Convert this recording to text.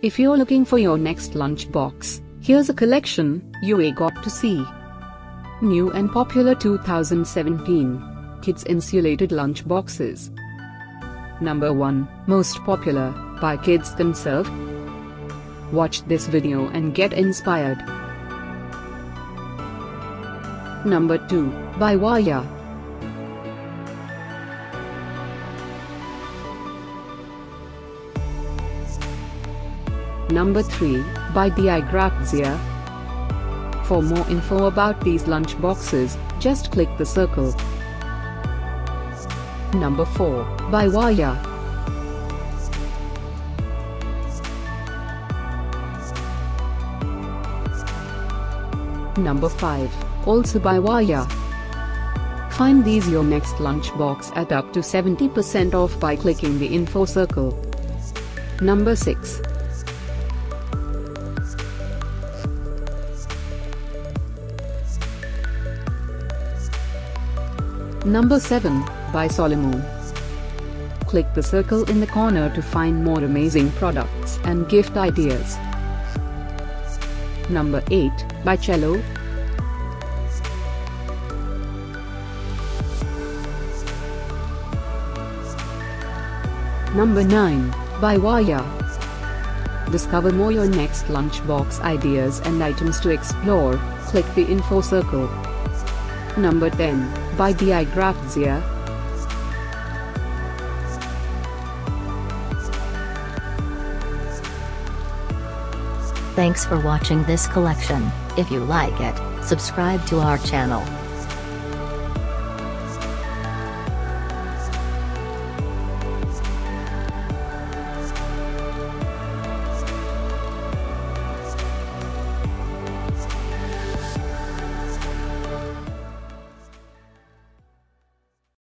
If you're looking for your next lunchbox, here's a collection you got to see. New and popular 2017 Kids Insulated Lunchboxes. Number 1, most popular, by kids themselves. Watch this video and get inspired. Number 2, by Vaya. Number 3, by Di Grazia. For more info about these lunch boxes, just click the circle. Number 4, by Vaya. Number 5, also by Vaya. Find these your next lunch box at up to 70% off by clicking the info circle. Number 6. Number 7, by Solimo. Click the circle in the corner to find more amazing products and gift ideas. Number 8, by Cello. Number 9, by Vaya. Discover more your next lunchbox ideas and items to explore, click the info circle. Number 10, by Di Grazia. Thanks for watching this collection. If you like it, subscribe to our channel.